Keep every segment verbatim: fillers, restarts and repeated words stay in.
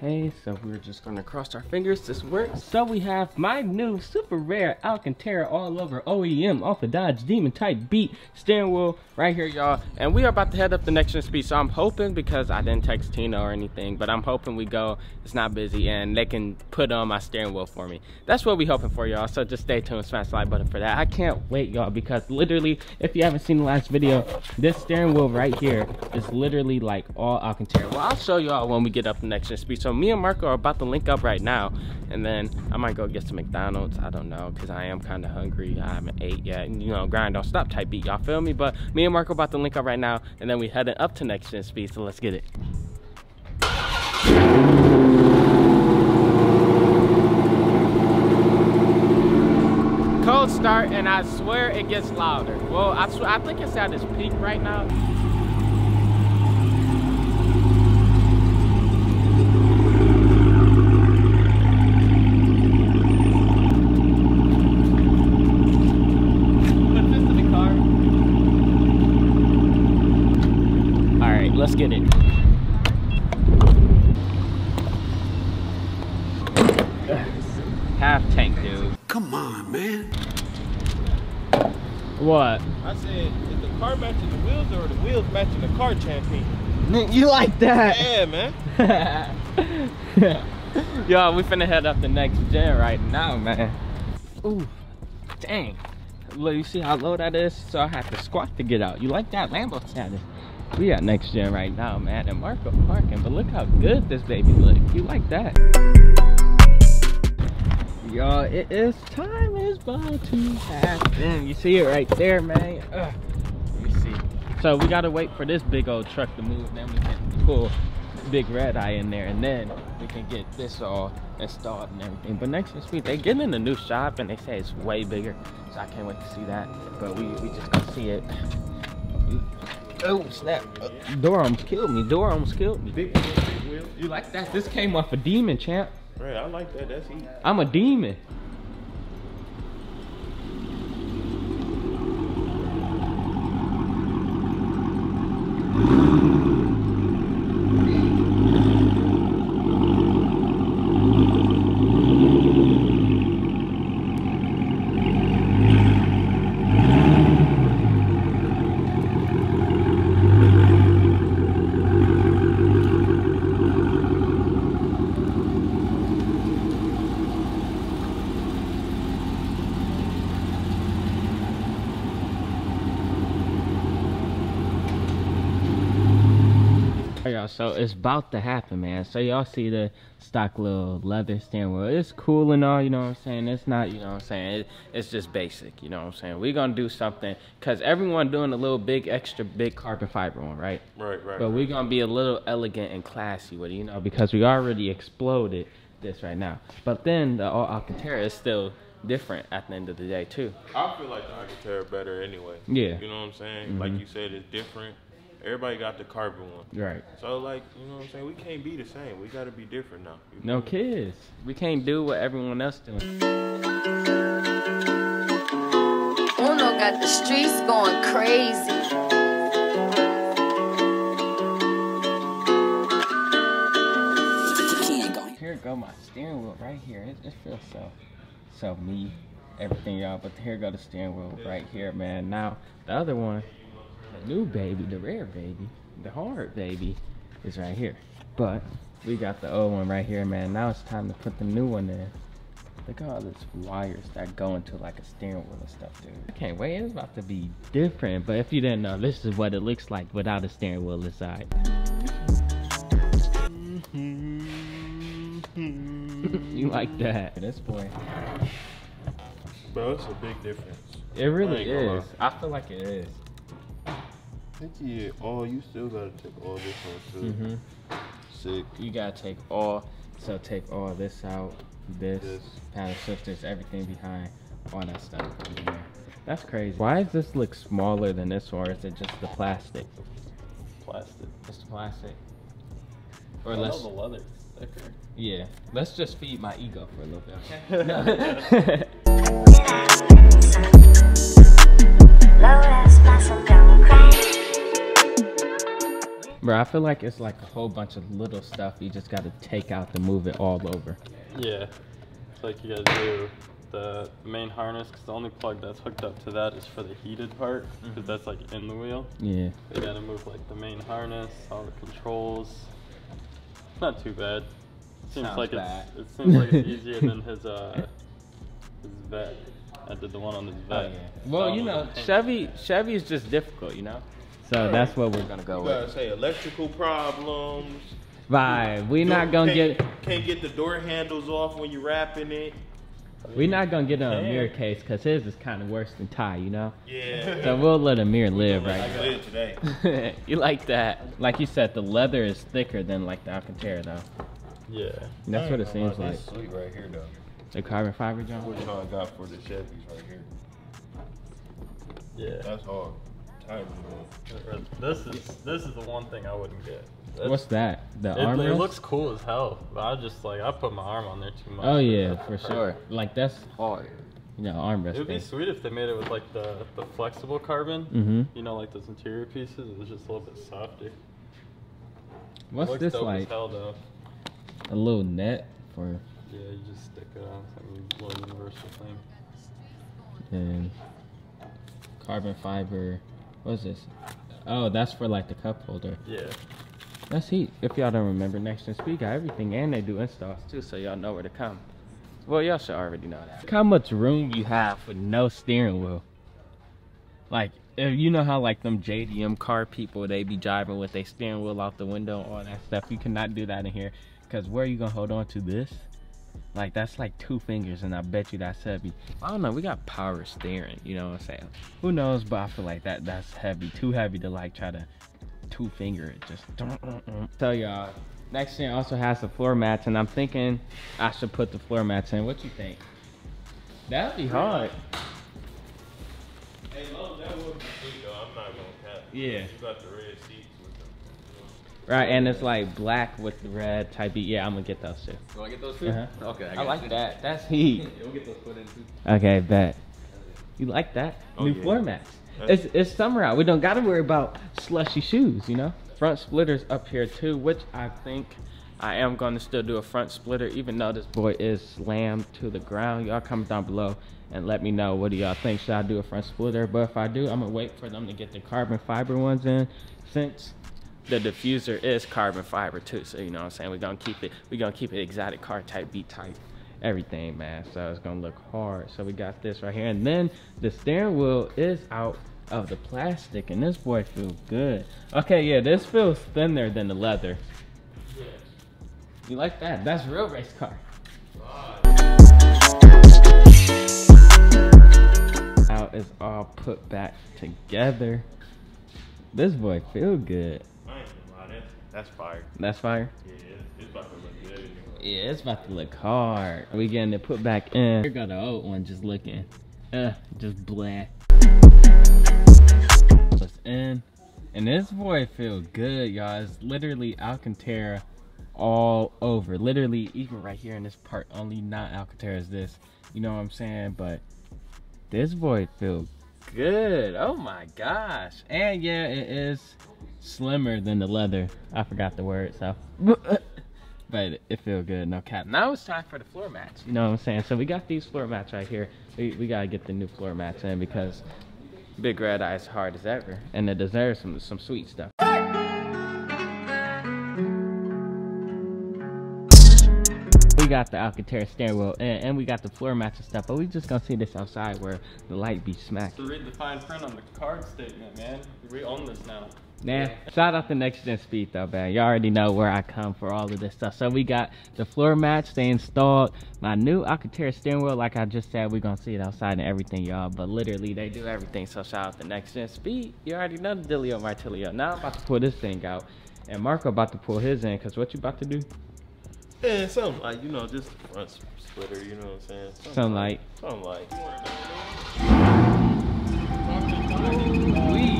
Okay, so we're just gonna cross our fingers this works. So we have my new super rare Alcantara all over O E M off a Dodge Demon type beat steering wheel right here, y'all. And we are about to head up the Next Gen Speed. So I'm hoping, because I didn't text Tina or anything, but I'm hoping we go, it's not busy, and they can put on my steering wheel for me. That's what we hoping for, y'all. So just stay tuned, smash the like button for that. I can't wait, y'all, because literally, if you haven't seen the last video, this steering wheel right here is literally like all Alcantara. Well, I'll show y'all when we get up the Next Gen Speed. So me and Marco are about to link up right now, and then I might go get some McDonald's, I don't know, because I am kind of hungry. I haven't ate yet, you know, grind don't stop type beat, y'all feel me? But me and Marco about to link up right now, and then we heading up to Next Gen Speed, so let's get it. Cold start, and I swear it gets louder. Well, I, swear, I think it's at its peak right now. Let's get it. Half tank, dude. Come on, man. What? I said, is the car matching the wheels or the wheels matching the car, champion? You like that? Yeah, man. Y'all, we finna head up the Next Gen right now, man. Ooh, dang. Look, you see how low that is? So I have to squat to get out. You like that Lambo status? We at Next Gen right now, man, and Marco parking, but look how good this baby look. You like that? Y'all, it is time is about to happen. You see it right there, man. Ugh. Let me see. So we gotta wait for this big old truck to move, then we can pull big red eye in there, and then we can get this all installed and everything. But Next Gen Speed, they getting in the new shop, and they say it's way bigger, so I can't wait to see that. But we, we just gonna see it. Oh snap, uh, door almost killed me, door almost killed me. Big, big, big wheel. You like that? This came off a Demon, champ. Right, I like that, that's easy. I'm a Demon. So it's about to happen, man. So y'all see the stock little leather steering wheel. It's cool and all, you know what I'm saying? It's not, you know what I'm saying? It, it's just basic, you know what I'm saying? We're gonna do something, because everyone doing a little big, extra big carbon fiber one, right? Right, right. But we're gonna be a little elegant and classy with it, you know, because we already exploded this right now. But then the all Alcantara is still different at the end of the day, too. I feel like the Alcantara better anyway. Yeah. You know what I'm saying? Mm-hmm. Like you said, it's different. Everybody got the carbon one. Right. So, like, you know what I'm saying? We can't be the same. We got to be different now. No kids. We can't do what everyone else doing. Uno got the streets going crazy. Here go my steering wheel right here. It, it feels so, so me, everything, y'all. But here go the steering wheel right here, man. Now, the other one. The new baby, the rare baby, the hard baby is right here, but we got the old one right here, man. Now it's time to put the new one in. Look at all these wires that go into like a steering wheel and stuff, dude. I can't wait, it's about to be different. But if you didn't know, this is what it looks like without a steering wheel inside. You like that? This boy. Bro, it's a big difference. It really is. I feel like it is. Yeah, all you still gotta take all this out too. Mm-hmm. Sick. You gotta take all, so take all this out, this, this. paddle shifters, everything behind, all that stuff. Yeah. That's crazy. Why does this look smaller than this, or is it just the plastic? Plastic. It's the plastic. Or I less. Love the leather. Thicker. Yeah. Let's just feed my ego for a little bit. Okay. Bro, I feel like it's like a whole bunch of little stuff you just got to take out to move it all over. Yeah, it's like you got to do the main harness, because the only plug that's hooked up to that is for the heated part, because that's like in the wheel. Yeah. You got to move like the main harness, all the controls. It's not too bad. Seems Sounds like bad. It's, it seems like it's easier than his, uh, his vet. I did the one on his vet. Oh, yeah. Well, you know, Chevy Chevy is just difficult, you know? So right. That's what we're going to go with. I was going to say electrical problems. Right. We're not going to get... Can't get the door handles off when you're wrapping it. We're not going to get on a mirror case because his is kind of worse than Ty, you know? Yeah. So we'll let a mirror live right now. I live today. You like that. Like you said, the leather is thicker than like the Alcantara, though. Yeah. And that's what it seems like. It's sweet right here, though. The carbon fiber jump? Which I got for the Chevys right here. Yeah. That's hard. This is this is the one thing I wouldn't get. That's, What's that? The it, armrest? It looks cool as hell, but I just like I put my arm on there too much. Oh yeah, for sure. Like that's hard. You know, armrest. It'd be sweet if they made it with like the the flexible carbon. Mm-hmm. You know, like those interior pieces. It was just a little bit softer. What's this like? As hell, though. A little net for. Yeah, you just stick it on. It's like a little universal thing. And carbon fiber. What is this? Oh, that's for like the cup holder. Yeah. That's heat. If y'all don't remember, Next Gen Speed got everything, and they do installs too, so y'all know where to come. Well, y'all should already know that. Look how much room you have with no steering wheel. Like, if you know how like them J D M car people, they be driving with their steering wheel out the window, all that stuff. You cannot do that in here, because where are you gonna hold on to this? Like, that's like two fingers, and I bet you that's heavy. I don't know, we got power steering, you know what I'm saying? Who knows, but I feel like that that's heavy, too heavy to like try to two finger it. Just tell y'all, Next Gen also has the floor mats, and I'm thinking I should put the floor mats in. What you think? That'd be hard. Hey, no, that would be sweet, though. I'm not gonna cap. Yeah. You got the red seats. Right, and it's like black with the red type B. Yeah, I'm gonna get those too. You wanna get those too? Uh-huh. Okay, I, got I like you. that. That's heat. We'll get those put in too. Okay, bet. You like that? Oh, New yeah. floor mats. It's, it's summer out. We don't gotta worry about slushy shoes, you know? Front splitter's up here too, which I think I am gonna still do a front splitter, even though this boy is slammed to the ground. Y'all comment down below and let me know, what do y'all think? Should I do a front splitter? But if I do, I'm gonna wait for them to get the carbon fiber ones in, since the diffuser is carbon fiber too, so you know what I'm saying, we're gonna keep it we're gonna keep it exotic car type, B type, everything, man. So it's gonna look hard. So we got this right here, and then the steering wheel is out of the plastic, and this boy feels good. Okay, yeah, this feels thinner than the leather. Yeah. You like that? That's real race car. Now it's all put back together. This boy feel good. That's fire. That's fire? Yeah, it's about to look good. Yeah, it's about to look hard. We getting it put back in. Here got the old one just looking. Uh, just black. It's in. And this boy feels good, y'all. It's literally Alcantara all over. Literally, even right here in this part, only not Alcantara is this. You know what I'm saying? But this boy feels good. Oh my gosh. And yeah, it is slimmer than the leather. I forgot the word, so but it feels good, no cap. Now it's time for the floor mats, you know what I'm saying? So we got these floor mats right here. We, we gotta get the new floor mats in, because Big Red Eye is hard as ever, and it deserves some some sweet stuff. We got the Alcantara steering wheel and, and we got the floor mats and stuff, but we just gonna see this outside where the light be smacked. So read the fine print on the card statement, man. We own this now. Nah, shout out to Next Gen Speed though, man. You already know where I come for all of this stuff. So we got the floor mats, they installed my new Alcantara steering wheel. Like I just said, we're gonna see it outside and everything, y'all. But literally, they do everything. So shout out to Next Gen Speed. You already know the Delio Martilio. Now I'm about to pull this thing out, and Marco about to pull his in, because what you about to do? Yeah, something like, you know, just a front splitter, you know what I'm saying? Something, something like. Something like. Wee.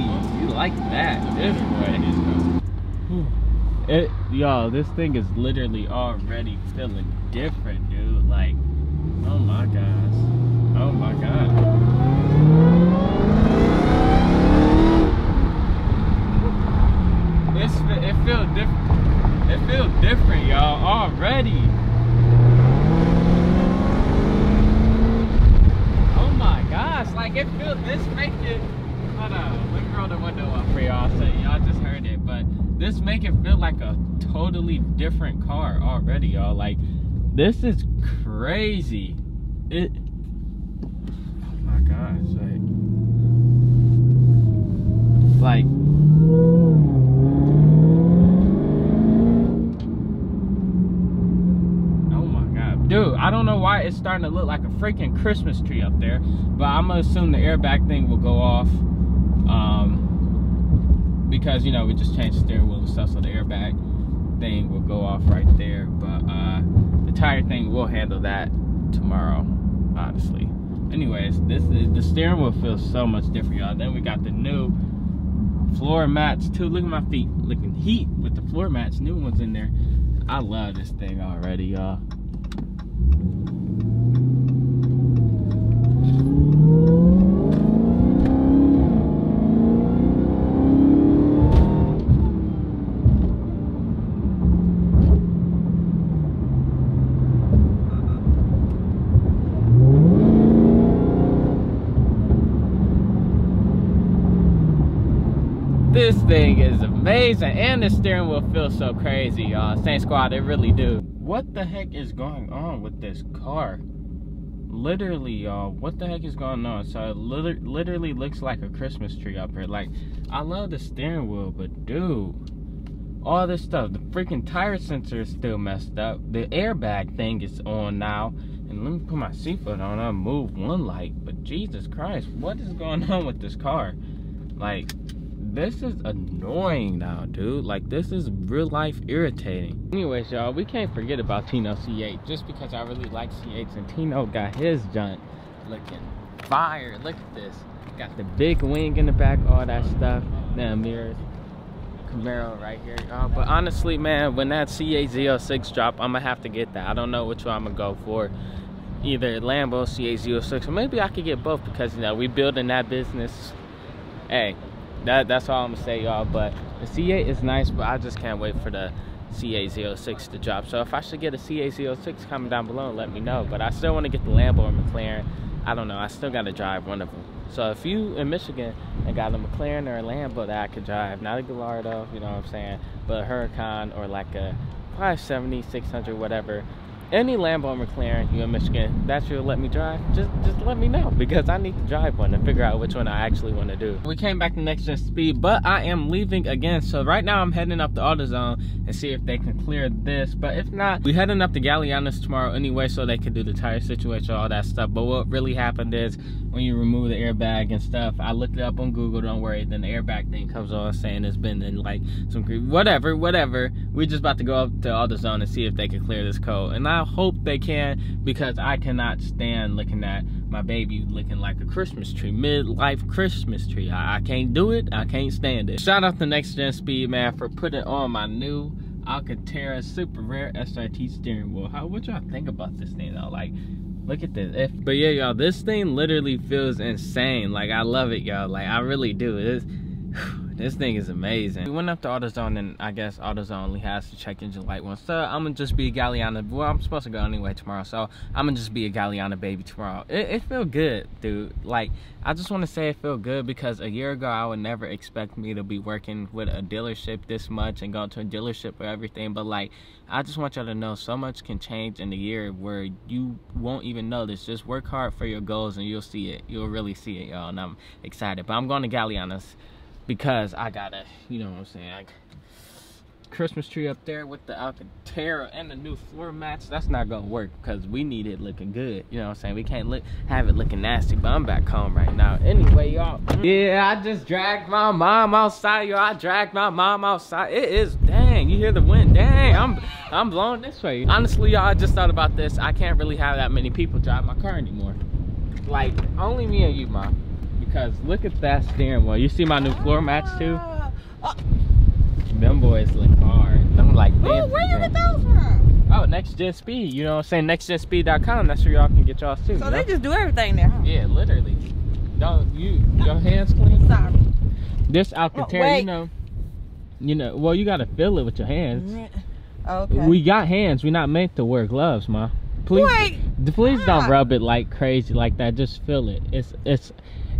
Like that, this boy. It, y'all, this thing is literally already feeling different, dude. Like, oh my gosh, oh my god. This, it feel different. It feels different, y'all, already. Oh my gosh, like it feels this make it. Hold on, let me roll the window up for y'all. So y'all just heard it, but this make it feel like a totally different car already, y'all. Like this is crazy. It. Oh my gosh, like. Like. Dude, I don't know why it's starting to look like a freaking Christmas tree up there, but I'm gonna assume the airbag thing will go off um, because, you know, we just changed the steering wheel and stuff, so the airbag thing will go off right there, but uh, the tire thing, we'll handle that tomorrow, honestly. Anyways, this is, the steering wheel feels so much different, y'all. Then we got the new floor mats too. Look at my feet looking heat with the floor mats, new ones in there. I love this thing already, y'all. This thing is amazing, and the steering wheel feels so crazy, y'all. Saint Squad, it really do. What the heck is going on with this car? Literally, y'all, what the heck is going on? So it liter literally looks like a Christmas tree up here. Like, I love the steering wheel, but dude, all this stuff, the freaking tire sensor is still messed up. The airbag thing is on now. And let me put my seatbelt on, I move one light, but Jesus Christ, what is going on with this car? Like, this is annoying now, dude. Like, this is real life irritating. Anyways, y'all, we can't forget about Tino C eight, just because I really like C eights, and Tino got his junk looking fire. Look at this, got the big wing in the back, all that stuff. Now mirrors, Camaro right here, y'all. But honestly, man, when that C eight Z oh six drop, I'm gonna have to get that. I don't know which one I'm gonna go for, either Lambo C eight Z oh six, or maybe I could get both, because, you know, we building that business. Hey, That, that's all I'm gonna say, y'all. But the C eight is nice, but I just can't wait for the C eight Z oh six to drop. So if I should get a C eight Z oh six, comment down below and let me know. But I still want to get the Lambo or McLaren. I don't know. I still got to drive one of them. So if you in Michigan and got a McLaren or a Lambo that I could drive, not a Gallardo, you know what I'm saying, but a Huracan or like a five seventy, six hundred, whatever, any Lambo or McLaren you in Michigan that you'll let me drive, just just let me know, because I need to drive one and figure out which one I actually want to do. We came back to Next Gen Speed, but I am leaving again. So right now I'm heading up to AutoZone and see if they can clear this, but if not, we're heading up to Galeana's tomorrow anyway, so they can do the tire situation, all that stuff. But what really happened is, when you remove the airbag and stuff, I looked it up on Google, don't worry, then the airbag thing comes on saying it's been in like some creep, whatever, whatever. We're just about to go up to AutoZone and see if they can clear this code, and I I hope they can, because I cannot stand looking at my baby looking like a Christmas tree, midlife Christmas tree. I, I can't do it. I can't stand it. Shout out to Next Gen Speed, man, for putting on my new Alcantara super rare S R T steering wheel. How, what y'all think about this thing though? Like, look at this. If, but yeah, y'all, this thing literally feels insane. Like, I love it, y'all. Like, I really do. It's, this thing is amazing. We went up to AutoZone, and I guess AutoZone only has to check engine light once. So I'm gonna just be a Galeana. Well, I'm supposed to go anyway tomorrow, so I'm gonna just be a Galeana baby tomorrow. It, it feel good, dude. Like, I just want to say it feel good, because a year ago I would never expect me to be working with a dealership this much and go to a dealership for everything. But like, I just want y'all to know so much can change in a year where you won't even notice. Just work hard for your goals, and you'll see it. You'll really see it, y'all. And I'm excited. But I'm going to Galeana's, because I gotta, you know what I'm saying, like, Christmas tree up there with the Alcantara and the new floor mats, that's not gonna work, because we need it looking good, you know what I'm saying? We can't look, have it looking nasty. But I'm back home right now. Anyway, y'all, yeah, I just dragged my mom outside, y'all. I dragged my mom outside. It is, dang, you hear the wind, dang, I'm, I'm blowing this way. Honestly, y'all, I just thought about this. I can't really have that many people drive my car anymore. Like, only me and you, mom. Because look at that steering wheel. You see my new floor mats too? Oh. Them boys look hard. I'm like, oh, where you get those from? Oh, Next Gen Speed. You know what I'm saying? next gen speed dot com. That's where y'all can get y'all too. So you they know? Just do everything there, huh? Yeah, literally. Don't you, your hands clean? Sorry. This Alcantara, oh, you know. You know, well, you gotta feel it with your hands. Right. Okay. We got hands. We're not meant to wear gloves, Ma. Please, Wait. please ah. don't rub it like crazy like that. Just feel it. It's it's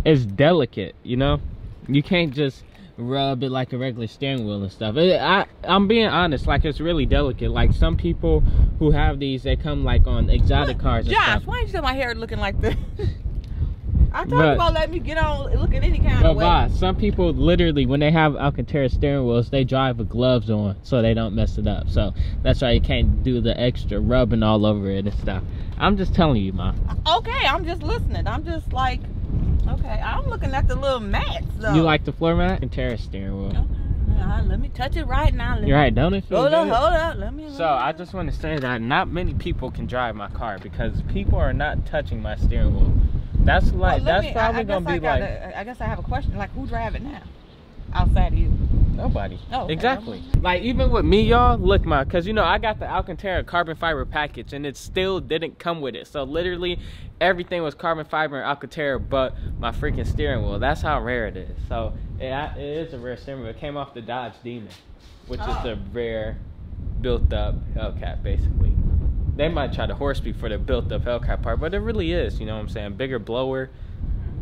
it's delicate. You know, you can't just rub it like a regular steering wheel and stuff. It, I I'm being honest. Like, it's really delicate. Like, some people who have these, they come like on exotic what? cars. And Josh, stuff. why you see my hair looking like this? I told but, you about letting me get on looking any kind but of way. But some people literally, when they have Alcantara steering wheels, they drive with gloves on so they don't mess it up. So that's why you can't do the extra rubbing all over it and stuff. I'm just telling you, Ma. Okay, I'm just listening. I'm just like, okay, I'm looking at the little mats though. You like the floor mat? Alcantara steering wheel. Okay. Uh, let me touch it right now. Let You're me, right, don't it feel Hold up, hold up. Let me. So I just want to say that not many people can drive my car because people are not touching my steering wheel. That's like well, that's me, probably I, I gonna be I gotta, like. I guess I have a question. Like, who drive it now? Outside of you? Nobody. No. Oh, okay. Exactly. Like, even with me, y'all, look, Ma, because you know I got the Alcantara carbon fiber package, and it still didn't come with it. So literally, everything was carbon fiber and Alcantara, but my freaking steering wheel. That's how rare it is. So yeah, it, it is a rare steering wheel. It came off the Dodge Demon, which oh. is a rare built-up Hellcat, basically. They might try to horse me for the built-up Hellcat part, but it really is, you know what I'm saying? Bigger blower,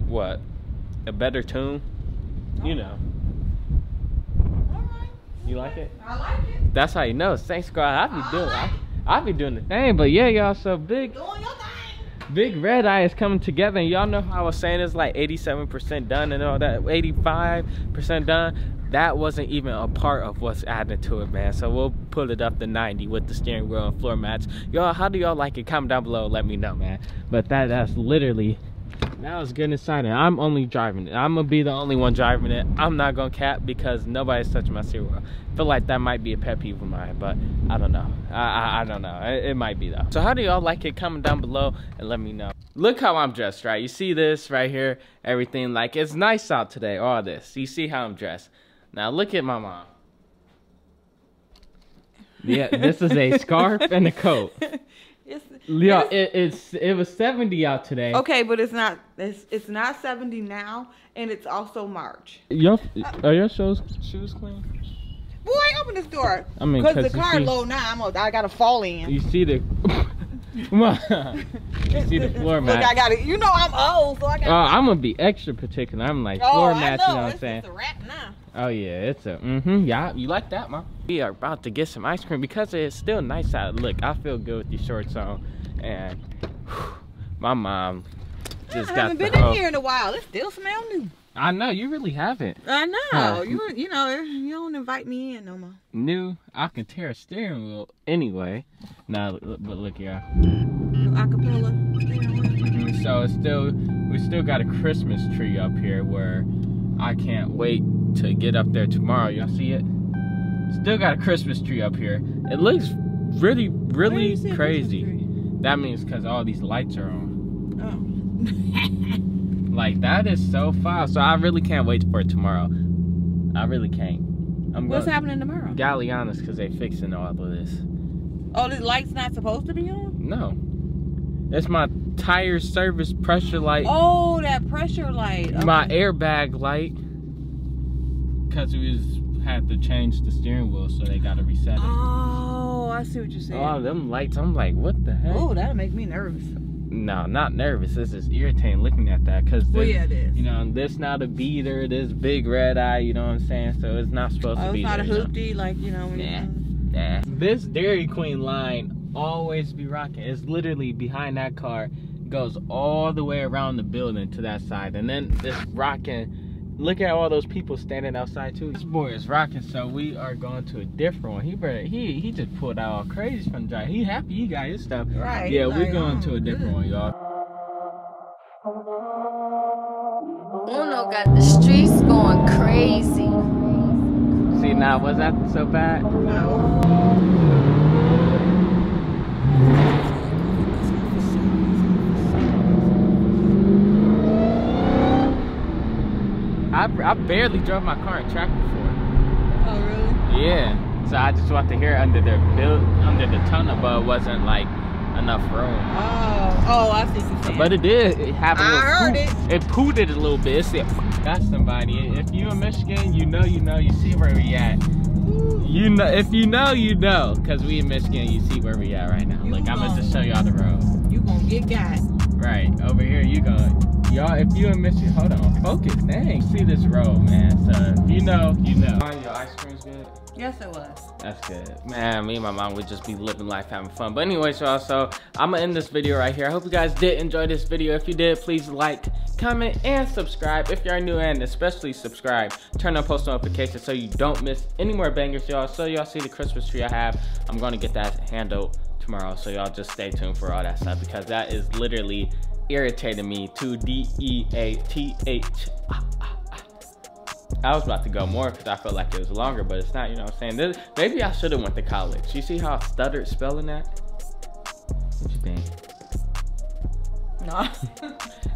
what? A better tune, you know. All right. You like it? I like it. That's how you know. Thanks, God. I be doing, I, I be doing the thing, but yeah, y'all. So big, doing your thing. Big Redeye is coming together, and y'all know how I was saying it's like eighty-seven percent done and all that, eighty-five percent done. That wasn't even a part of what's added to it, man. So we'll pull it up to ninety with the steering wheel and floor mats. Y'all, how do y'all like it? Comment down below and let me know, man. But that that's literally, that was good inside it. I'm only driving it. I'm going to be the only one driving it. I'm not going to cap because nobody's touching my steering wheel. I feel like that might be a pet peeve of mine, but I don't know. I, I, I don't know. It, it might be, though. So how do y'all like it? Comment down below and let me know. Look how I'm dressed, right? You see this right here, everything. Like, it's nice out today, all this. You see how I'm dressed. Now look at my mom. Yeah, this is a scarf and a coat. It's, yeah, it's, it, it's it was seventy out today. Okay, but it's not it's it's not seventy now, and it's also March. Your are your shoes shoes clean? Boy, open this door. I mean, because the car see, low now. I'm a, I gotta fall in. You see the. You see the floor mat. Look, I got it. You know I'm old, so I got. Oh, uh, I'm gonna be extra particular. I'm like oh, floor mats. You know what I'm saying? It's a wrap now. Oh yeah, it's a mm-hmm. Yeah, you like that, Mom? We are about to get some ice cream because it's still nice out. Look, I feel good with these shorts on, and whew, my mom just I got. I haven't the been whole... in here in a while. It still smells new. I know you really haven't. I know huh. you. You know you don't invite me in no more. New Alcantara steering wheel. Anyway, now nah, but look here. New acapella steering wheel. So it's still we still got a Christmas tree up here where I can't wait to get up there tomorrow. Y'all see it? Still got a Christmas tree up here. It looks really, really crazy. That means because all these lights are on. Oh. Like, that is so far. So I really can't wait for it tomorrow. I really can't. I'm What's happening tomorrow? Galeana's, because they fixing all of this. Oh, this light's not supposed to be on? No. It's my tire service pressure light. Oh, that pressure light. Okay. My airbag light. Because we was, had to change the steering wheel, so they got to reset it. Oh, I see what you're saying. Oh, them lights. I'm like, what the heck? Oh, that'll make me nervous. No, not nervous. This is irritating looking at that. Because, well, yeah, it is. You know, this not a beater, this big Redeye, you know what I'm saying? So it's not supposed oh, to be there. Oh, it's not a hoopty, like, you know. Nah, nah. This Dairy Queen line always be rocking. It's literally behind that car. Goes all the way around the building to that side. And then it's rocking. Look at all those people standing outside too. This boy is rocking, so we are going to a different one. He better, he he just pulled out all crazy from the drive. He happy he got his stuff. Right. Yeah, like, we're going oh, to a different good. one, y'all. Uno got the streets going crazy. See now, was that so bad? No. I, I barely drove my car in track before. Oh, really? Yeah. So I just walked in here under the build, under the tunnel, but it wasn't like enough room. Oh, oh, I see what you're saying. But it did. It happened. I heard poo. it. It pooted it a little bit. It said, "That's somebody." If you in Michigan, you know, you know, you see where we at. You know, if you know, you know. Cause we in Michigan, you see where we at right now. You like gonna, I'm gonna just show y'all the road. You gonna get got. Right over here, you going. Y'all, if you in Michigan, hold on, focus. Dang, see this road, man. So if you know, you know. Your ice cream's good. Yes, it was. That's good. Man, me and my mom would just be living life, having fun. But anyways, y'all, so I'm gonna end this video right here. I hope you guys did enjoy this video. If you did, please like, comment, and subscribe. If you're new, and especially subscribe. Turn on post notifications so you don't miss any more bangers, y'all. So y'all see the Christmas tree I have. I'm gonna get that handled tomorrow. So y'all just stay tuned for all that stuff because that is literally irritating me to D E A T H. I was about to go more because I felt like it was longer, but it's not, you know what I'm saying? This, maybe I should have went to college. You see how I stuttered spelling that? What you think? No.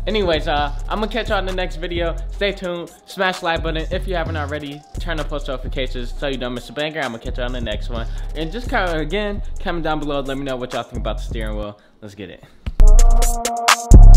Anyways, uh, I'm going to catch y'all in the next video. Stay tuned. Smash the like button if you haven't already. Turn on post notifications so you don't miss a banger. I'm going to catch y'all in the next one. And just kind of, again, comment down below. Let me know what y'all think about the steering wheel. Let's get it.